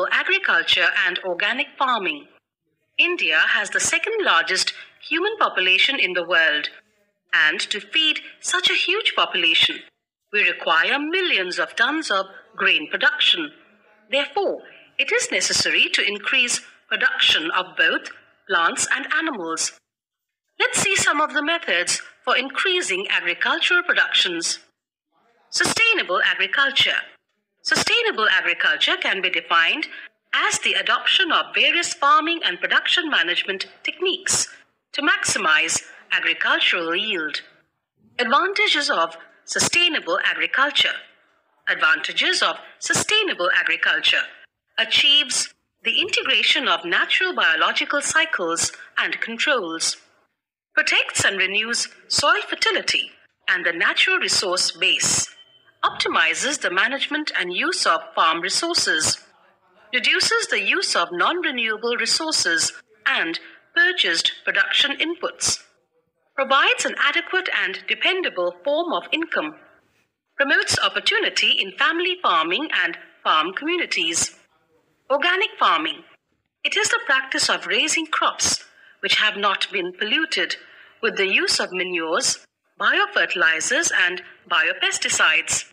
sustainable agriculture and organic farming. India has the second largest human population in the world, and to feed such a huge population, we require millions of tons of grain production. Therefore, it is necessary to increase production of both plants and animals. Let's see some of the methods for increasing agricultural productions. Sustainable agriculture. Sustainable agriculture can be defined as the adoption of various farming and production management techniques to maximize agricultural yield. Advantages of sustainable agriculture. Advantages of sustainable agriculture achieves the integration of natural biological cycles and controls, protects and renews soil fertility and the natural resource base, optimizes the management and use of farm resources, reduces the use of non-renewable resources and purchased production inputs, provides an adequate and dependable form of income, promotes opportunity in family farming and farm communities. Organic farming. It is the practice of raising crops which have not been polluted with the use of manures, biofertilizers and biopesticides.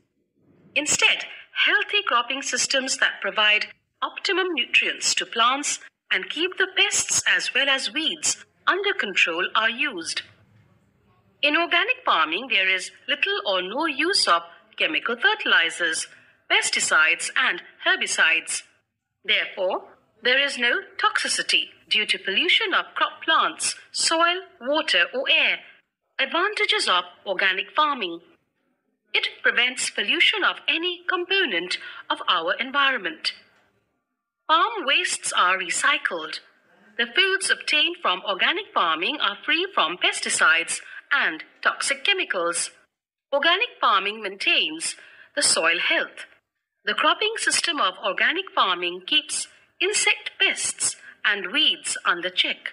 Instead, healthy cropping systems that provide optimum nutrients to plants and keep the pests as well as weeds under control are used. In organic farming, there is little or no use of chemical fertilizers, pesticides and herbicides. Therefore, there is no toxicity due to pollution of crop plants, soil, water or air. Advantages of organic farming. It prevents pollution of any component of our environment. Farm wastes are recycled. The foods obtained from organic farming are free from pesticides and toxic chemicals. Organic farming maintains the soil health. The cropping system of organic farming keeps insect pests and weeds under check.